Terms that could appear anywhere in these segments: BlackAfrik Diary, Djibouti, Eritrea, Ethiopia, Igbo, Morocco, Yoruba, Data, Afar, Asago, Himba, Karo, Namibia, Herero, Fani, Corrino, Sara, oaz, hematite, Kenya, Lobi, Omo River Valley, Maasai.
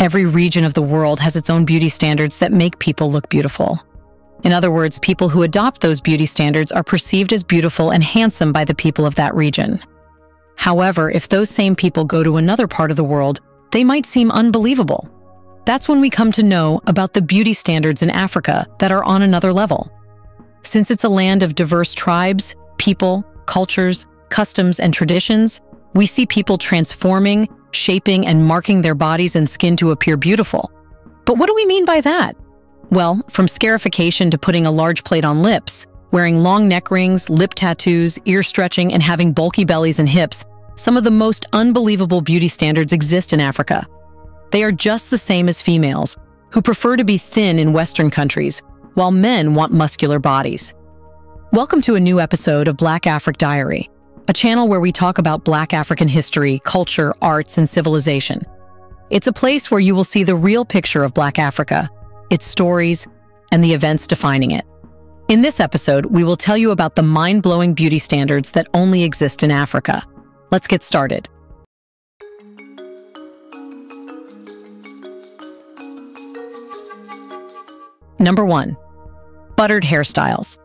Every region of the world has its own beauty standards that make people look beautiful. In other words, people who adopt those beauty standards are perceived as beautiful and handsome by the people of that region. However, if those same people go to another part of the world, they might seem unbelievable. That's when we come to know about the beauty standards in Africa that are on another level. Since it's a land of diverse tribes, people, cultures, customs, and traditions, we see people transforming, shaping, and marking their bodies and skin to appear beautiful. But what do we mean by that? Well, from scarification to putting a large plate on lips, wearing long neck rings, lip tattoos, ear stretching, and having bulky bellies and hips, some of the most unbelievable beauty standards exist in Africa. They are just the same as females, who prefer to be thin in Western countries, while men want muscular bodies. Welcome to a new episode of BlackAfrik Diary, a channel where we talk about Black African history, culture, arts, and civilization. It's a place where you will see the real picture of Black Africa, its stories, and the events defining it. In this episode, we will tell you about the mind-blowing beauty standards that only exist in Africa. Let's get started. Number 1. Buttered hairstyles.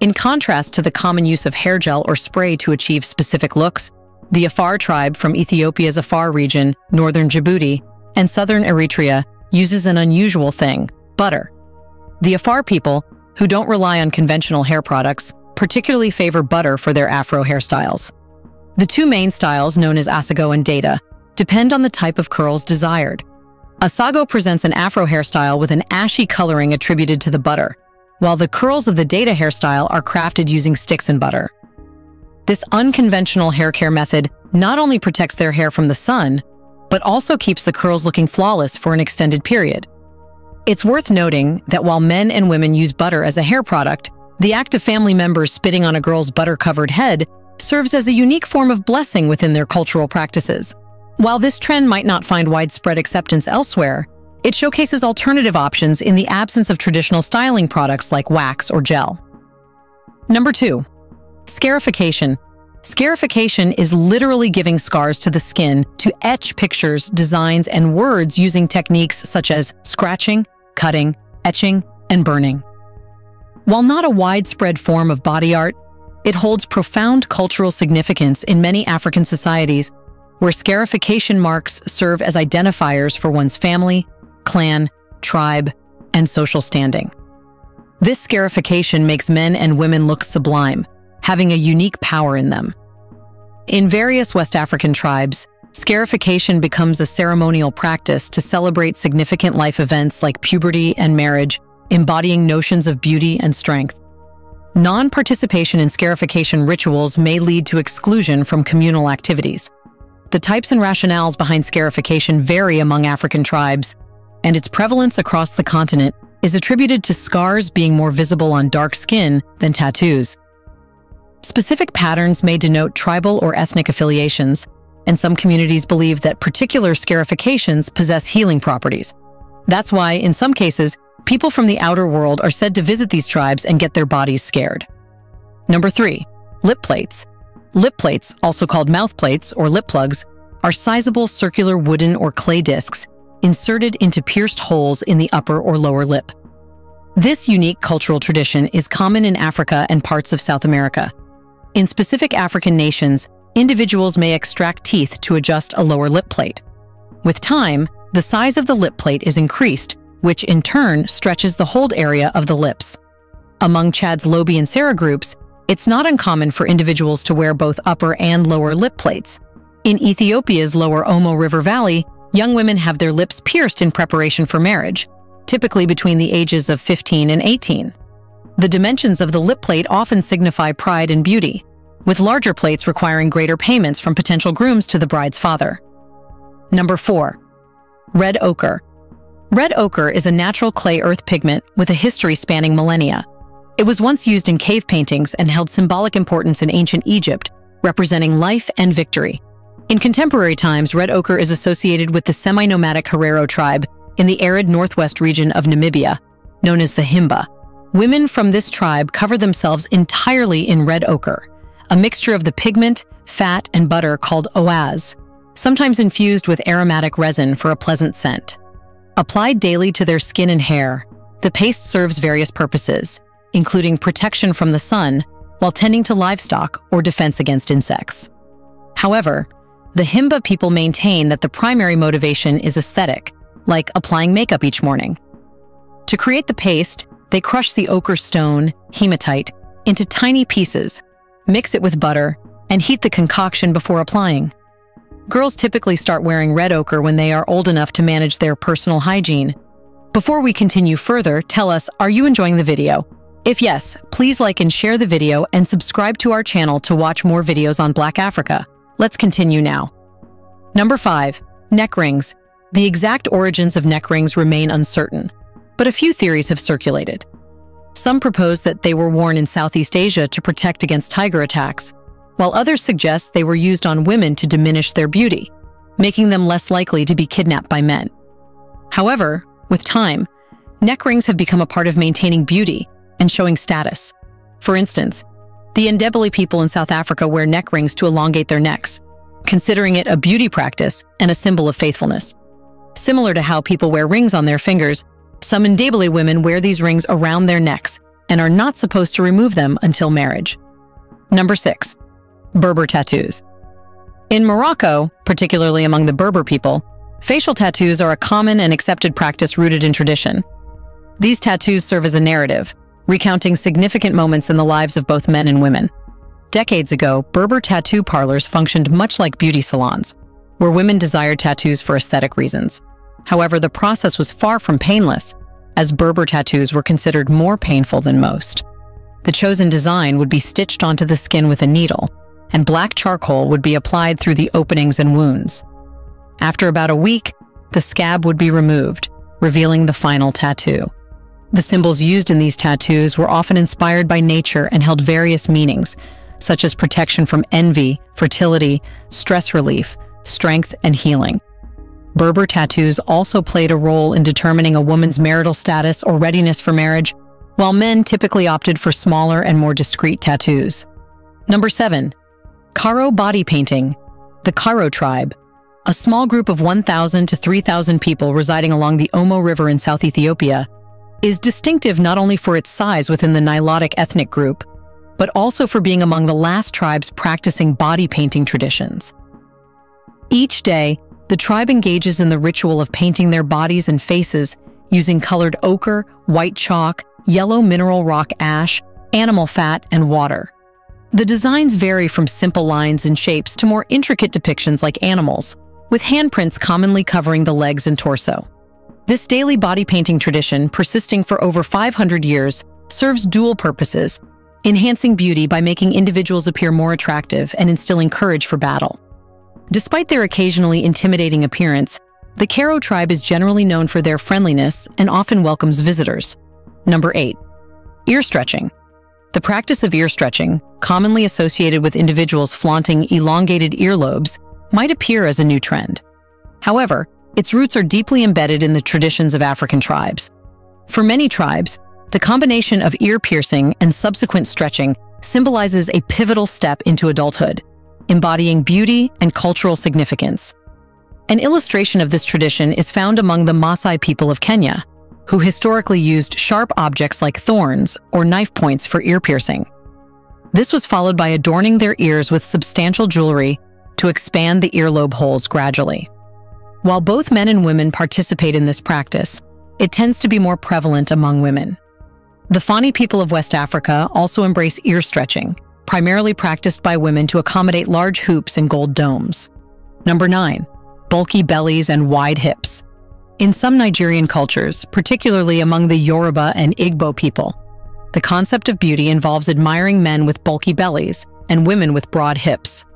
In contrast to the common use of hair gel or spray to achieve specific looks, the Afar tribe from Ethiopia's Afar region, northern Djibouti, and southern Eritrea uses an unusual thing, butter. The Afar people, who don't rely on conventional hair products, particularly favor butter for their afro hairstyles. The two main styles, known as Asago and Data, depend on the type of curls desired. Asago presents an afro hairstyle with an ashy coloring attributed to the butter, while the curls of the Data hairstyle are crafted using sticks and butter. This unconventional hair care method not only protects their hair from the sun, but also keeps the curls looking flawless for an extended period. It's worth noting that while men and women use butter as a hair product, the act of family members spitting on a girl's butter-covered head serves as a unique form of blessing within their cultural practices. While this trend might not find widespread acceptance elsewhere, it showcases alternative options in the absence of traditional styling products like wax or gel. Number 2. Scarification. Scarification is literally giving scars to the skin to etch pictures, designs, and words using techniques such as scratching, cutting, etching, and burning. While not a widespread form of body art, it holds profound cultural significance in many African societies where scarification marks serve as identifiers for one's family, clan, tribe, and social standing. This scarification makes men and women look sublime, having a unique power in them. In various West African tribes, scarification becomes a ceremonial practice to celebrate significant life events like puberty and marriage, embodying notions of beauty and strength. Non-participation in scarification rituals may lead to exclusion from communal activities. The types and rationales behind scarification vary among African tribes, and its prevalence across the continent is attributed to scars being more visible on dark skin than tattoos. Specific patterns may denote tribal or ethnic affiliations, and some communities believe that particular scarifications possess healing properties. That's why, in some cases, people from the outer world are said to visit these tribes and get their bodies scared. Number 3. Lip plates. Lip plates, also called mouth plates or lip plugs, are sizable circular wooden or clay discs inserted into pierced holes in the upper or lower lip. This unique cultural tradition is common in Africa and parts of South America. In specific African nations, individuals may extract teeth to adjust a lower lip plate. With time, the size of the lip plate is increased, which in turn stretches the hold area of the lips. Among Chad's Lobi and Sara groups, it's not uncommon for individuals to wear both upper and lower lip plates. In Ethiopia's lower Omo River Valley, young women have their lips pierced in preparation for marriage, typically between the ages of 15 and 18. The dimensions of the lip plate often signify pride and beauty, with larger plates requiring greater payments from potential grooms to the bride's father. Number 4. Red ochre. Red ochre is a natural clay earth pigment with a history spanning millennia. It was once used in cave paintings and held symbolic importance in ancient Egypt, representing life and victory. In contemporary times, red ochre is associated with the semi-nomadic Herero tribe in the arid northwest region of Namibia, known as the Himba. Women from this tribe cover themselves entirely in red ochre, a mixture of the pigment, fat, and butter called oaz, sometimes infused with aromatic resin for a pleasant scent. Applied daily to their skin and hair, the paste serves various purposes, including protection from the sun while tending to livestock or defense against insects. However, the Himba people maintain that the primary motivation is aesthetic, like applying makeup each morning. To create the paste, they crush the ochre stone, hematite, into tiny pieces, mix it with butter, and heat the concoction before applying. Girls typically start wearing red ochre when they are old enough to manage their personal hygiene. Before we continue further, tell us, are you enjoying the video? If yes, please like and share the video and subscribe to our channel to watch more videos on Black Africa. Let's continue now. Number 5. Neck rings. The exact origins of neck rings remain uncertain, but a few theories have circulated. Some propose that they were worn in Southeast Asia to protect against tiger attacks, while others suggest they were used on women to diminish their beauty, making them less likely to be kidnapped by men. However, with time, neck rings have become a part of maintaining beauty and showing status. For instance, the Ndebele people in South Africa wear neck rings to elongate their necks, considering it a beauty practice and a symbol of faithfulness. Similar to how people wear rings on their fingers, some Ndebele women wear these rings around their necks and are not supposed to remove them until marriage. Number 6. Berber tattoos. In Morocco, particularly among the Berber people, facial tattoos are a common and accepted practice rooted in tradition. These tattoos serve as a narrative, recounting significant moments in the lives of both men and women. Decades ago, Berber tattoo parlors functioned much like beauty salons, where women desired tattoos for aesthetic reasons. However, the process was far from painless, as Berber tattoos were considered more painful than most. The chosen design would be stitched onto the skin with a needle, and black charcoal would be applied through the openings and wounds. After about a week, the scab would be removed, revealing the final tattoo. The symbols used in these tattoos were often inspired by nature and held various meanings, such as protection from envy, fertility, stress relief, strength, and healing. Berber tattoos also played a role in determining a woman's marital status or readiness for marriage, while men typically opted for smaller and more discreet tattoos. Number 7. Karo body painting. The Karo tribe, a small group of 1,000 to 3,000 people residing along the Omo River in South Ethiopia, is distinctive not only for its size within the Nilotic ethnic group, but also for being among the last tribes practicing body painting traditions. Each day, the tribe engages in the ritual of painting their bodies and faces using colored ochre, white chalk, yellow mineral rock ash, animal fat, and water. The designs vary from simple lines and shapes to more intricate depictions like animals, with handprints commonly covering the legs and torso. This daily body painting tradition, persisting for over 500 years, serves dual purposes, enhancing beauty by making individuals appear more attractive and instilling courage for battle. Despite their occasionally intimidating appearance, the Karo tribe is generally known for their friendliness and often welcomes visitors. Number 8. Ear stretching. The practice of ear stretching, commonly associated with individuals flaunting elongated earlobes, might appear as a new trend. However, its roots are deeply embedded in the traditions of African tribes. For many tribes, the combination of ear piercing and subsequent stretching symbolizes a pivotal step into adulthood, embodying beauty and cultural significance. An illustration of this tradition is found among the Maasai people of Kenya, who historically used sharp objects like thorns or knife points for ear piercing. This was followed by adorning their ears with substantial jewelry to expand the earlobe holes gradually. While both men and women participate in this practice, it tends to be more prevalent among women. The Fani people of West Africa also embrace ear stretching, primarily practiced by women to accommodate large hoops and gold domes. Number 9. Bulky bellies and wide hips. In some Nigerian cultures, particularly among the Yoruba and Igbo people, the concept of beauty involves admiring men with bulky bellies and women with broad hips.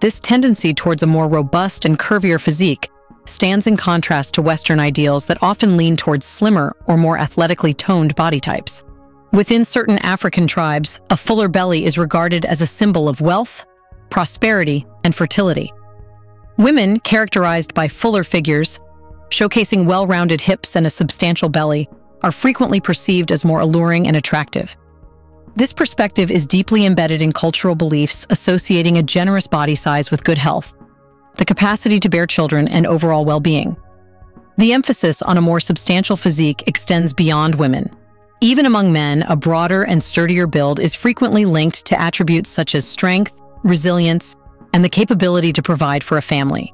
This tendency towards a more robust and curvier physique stands in contrast to Western ideals that often lean towards slimmer or more athletically toned body types. Within certain African tribes, a fuller belly is regarded as a symbol of wealth, prosperity, and fertility. Women, characterized by fuller figures, showcasing well-rounded hips and a substantial belly, are frequently perceived as more alluring and attractive. This perspective is deeply embedded in cultural beliefs associating a generous body size with good health, the capacity to bear children, and overall well-being. The emphasis on a more substantial physique extends beyond women. Even among men, a broader and sturdier build is frequently linked to attributes such as strength, resilience, and the capability to provide for a family.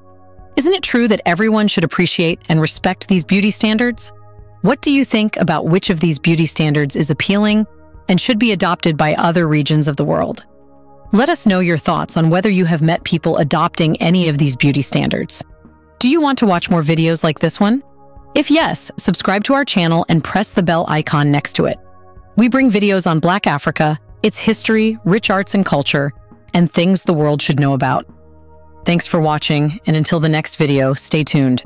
Isn't it true that everyone should appreciate and respect these beauty standards? What do you think about which of these beauty standards is appealing and should be adopted by other regions of the world? Let us know your thoughts on whether you have met people adopting any of these beauty standards. Do you want to watch more videos like this one? If yes, subscribe to our channel and press the bell icon next to it. We bring videos on Black Africa, its history, rich arts and culture, and things the world should know about. Thanks for watching, and until the next video, stay tuned.